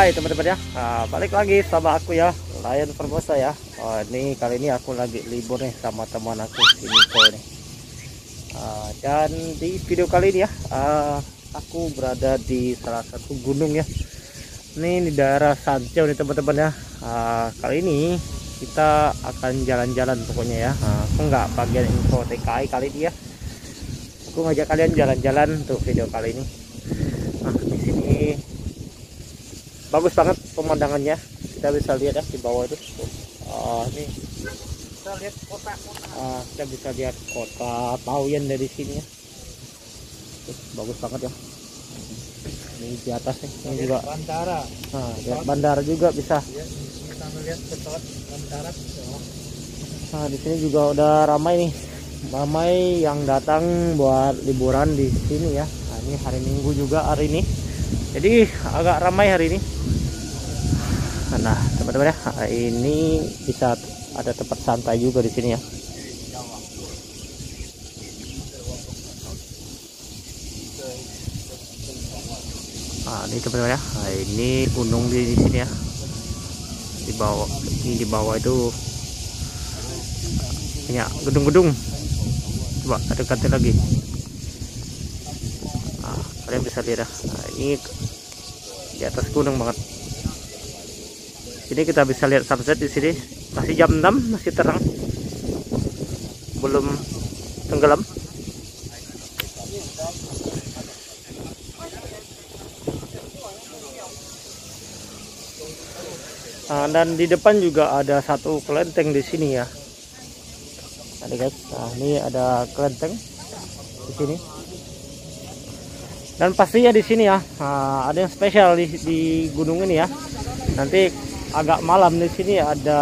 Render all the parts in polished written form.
Hai teman-teman ya, balik lagi sama aku ya, Rayyan Formosa ya. Ini kali ini aku lagi libur nih sama teman aku ini nih. Dan di video kali ini ya, aku berada di salah satu gunung ya. Ini di daerah Sanjau nih teman-teman ya. Kali ini kita akan jalan-jalan pokoknya ya. Aku nggak bagian info TKI kali ini ya. Aku ngajak kalian jalan-jalan untuk video kali ini. Di sini bagus banget pemandangannya, kita bisa lihat ya di bawah itu. Ini kita lihat kota-kota. Kita bisa lihat kota Taoyuan dari sini ya. Bagus banget ya. Ini di atas nih, ini juga bandara. Lihat bandara juga bisa. Kita melihat pesawat bandara. Di sini juga udah ramai nih, ramai yang datang buat liburan di sini ya. Ini hari Minggu juga hari ini. Jadi agak ramai hari ini. Nah teman-teman ya, ini bisa ada tempat santai juga di sini ya. Ini teman-teman ya, ini gunung di sini ya. Di bawah ini, di bawah itu banyak gedung-gedung. Coba dekatkan lagi. Kalian bisa lihat ya. Ini di atas gunung banget. Ini kita bisa lihat sunset di sini. Masih jam 6, masih terang. Belum tenggelam. Dan di depan juga ada satu kelenteng di sini ya. Ada guys. Ini ada kelenteng di sini. Dan pastinya di sini ya, ada yang spesial di gunung ini ya. Nanti agak malam di sini ada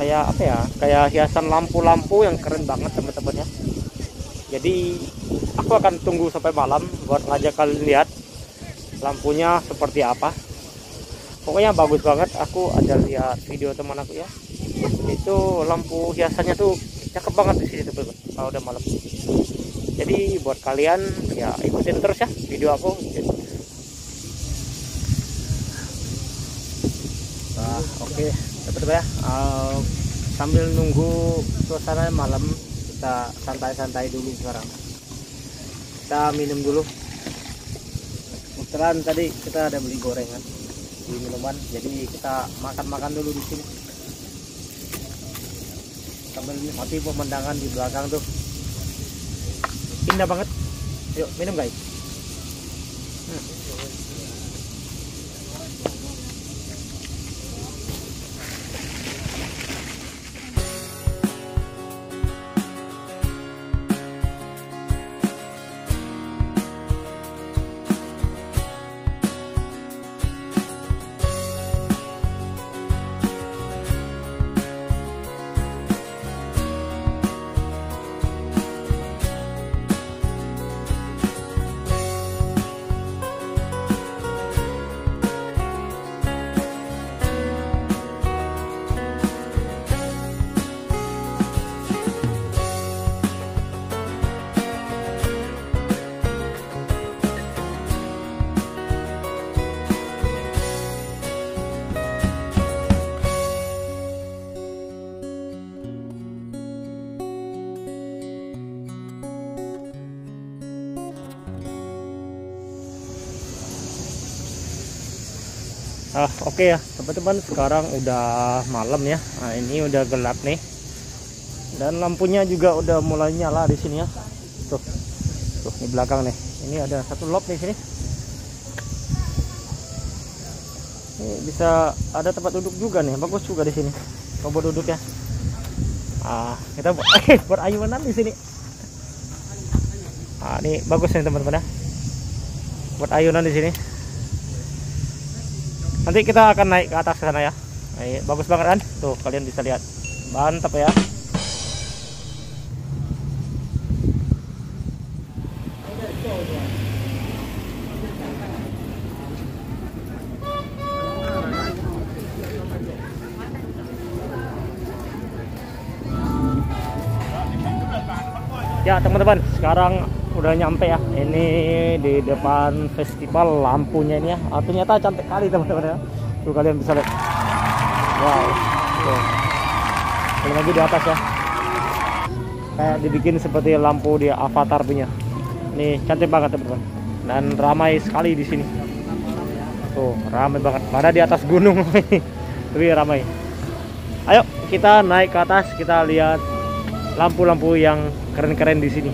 kayak apa ya, kayak hiasan lampu-lampu yang keren banget teman-teman ya. Jadi aku akan tunggu sampai malam buat ngajak kalian lihat lampunya seperti apa. Pokoknya bagus banget. Aku ada lihat video teman aku ya. Itu lampu hiasannya tuh cakep banget di sini teman-teman kalau udah malam. Jadi buat kalian ya ikutin terus ya video aku. Oke, teman-teman ya. Sambil nunggu suasana malam, kita santai-santai dulu sekarang. Kita minum dulu. Kebetulan tadi kita ada beli gorengan, beli minuman. Jadi kita makan-makan dulu di sini. Sambil nikmati pemandangan di belakang tuh. Indah banget. Yuk minum guys. Oke ya teman-teman, sekarang udah malam ya. Ini udah gelap nih dan lampunya juga udah mulai nyala di sini ya. Tuh, tuh di belakang nih. Ini ada satu lob di sini. Ini bisa ada tempat duduk juga nih. Bagus juga di sini. Coba duduk ya. Kita berayunan di sini. Ini bagus nih teman-teman ya. Buat ayunan di sini. Nanti kita akan naik ke atas sana ya. Nah, bagus banget kan? Tuh kalian bisa lihat. Mantap ya. Ya teman-teman, sekarang udah nyampe ya. Ini di depan festival lampunya ini ya. Ah, ternyata cantik kali teman-teman ya. Tuh kalian bisa lihat. Wow. Tuh. Lagi di atas ya. Kayak dibikin seperti lampu di Avatar punya. Nih cantik banget teman-teman. Dan ramai sekali di sini. Tuh ramai banget. Padahal di atas gunung. Tapi ramai. Ayo kita naik ke atas, kita lihat lampu-lampu yang keren-keren di sini.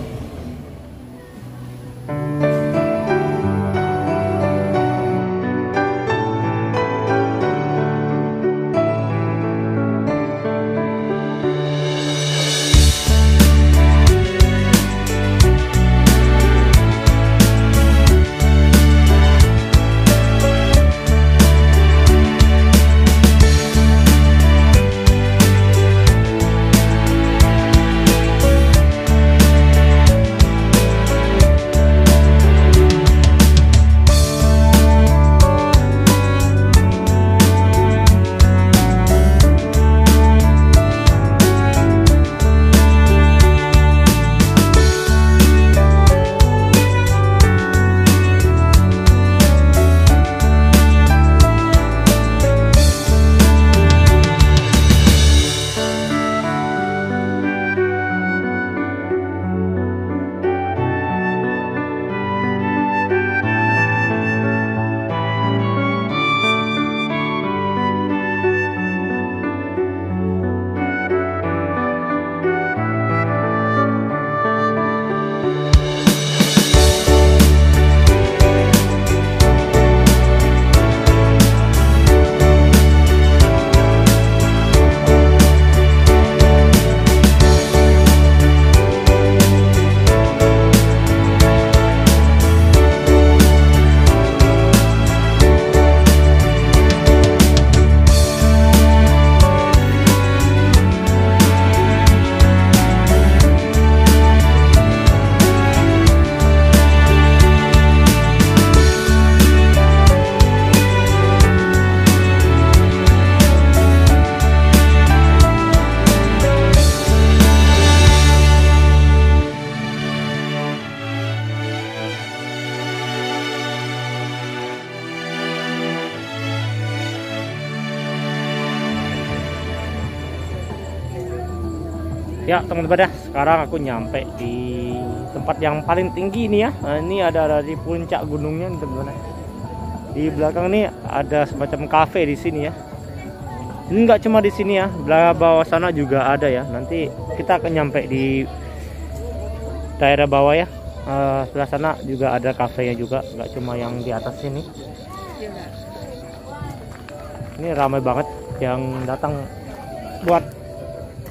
Ya teman-teman ya, sekarang aku nyampe di tempat yang paling tinggi ini ya. Nah, ini ada di puncak gunungnya teman-teman. Di belakang ini ada semacam kafe di sini ya. Ini nggak cuma di sini ya, belah bawah sana juga ada ya. Nanti kita akan nyampe di daerah bawah ya. Sebelah sana juga ada kafenya juga, nggak cuma yang di atas sini. Ini ramai banget yang datang buat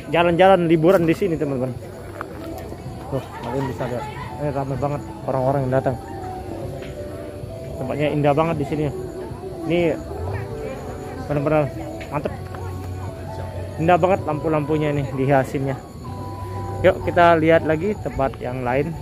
jalan-jalan liburan di sini teman-teman. Tuh, kalian bisa lihat. Ini ramai banget orang-orang yang datang. Tempatnya indah banget di sini. Ini benar-benar mantep. Indah banget lampu-lampunya nih dihiasinnya. Yuk kita lihat lagi tempat yang lain.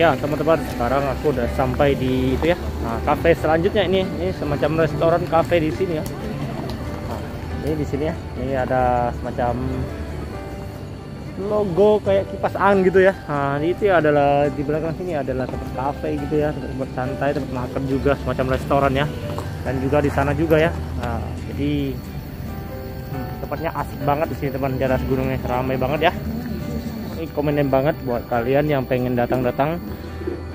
Ya teman-teman, sekarang aku udah sampai di itu ya. Nah, kafe selanjutnya ini semacam restoran kafe di sini ya. Nah, ini di sini ya. Ini ada semacam logo kayak kipas angin gitu ya. Nah, itu adalah di belakang sini adalah tempat kafe gitu ya, tempat santai, tempat makan juga, semacam restoran ya. Dan juga di sana juga ya. Nah, jadi tempatnya asik banget di sini teman, di atas gunungnya ramai banget ya. Rekomendasi banget buat kalian yang pengen datang-datang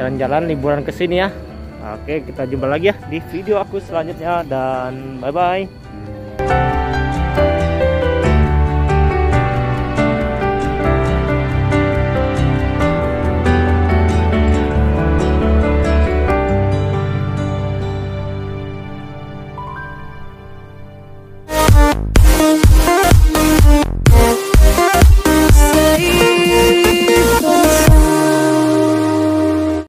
jalan-jalan liburan ke sini ya. Oke, kita jumpa lagi ya di video aku selanjutnya dan bye-bye.